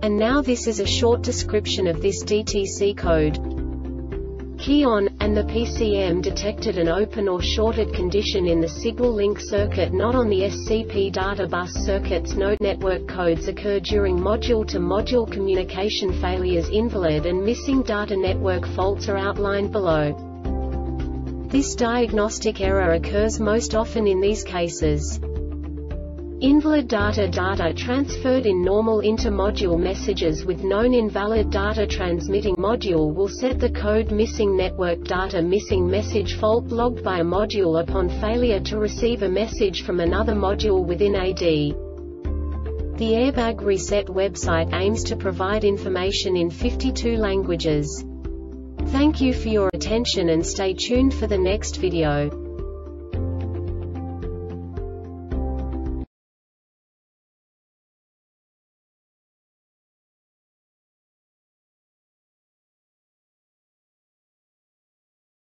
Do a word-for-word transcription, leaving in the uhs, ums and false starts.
And now this is a short description of this D T C code. Key on, and the P C M detected an open or shorted condition in the signal link circuit not on the S C P data bus circuits. Note: network codes occur during module-to-module communication failures. Invalid and missing data network faults are outlined below. This diagnostic error occurs most often in these cases. Invalid data data transferred in normal inter-module messages with known invalid data transmitting module will set the code missing network data missing message fault logged by a module upon failure to receive a message from another module within A D. The Airbag Reset website aims to provide information in fifty-two languages. Thank you for your attention and stay tuned for the next video.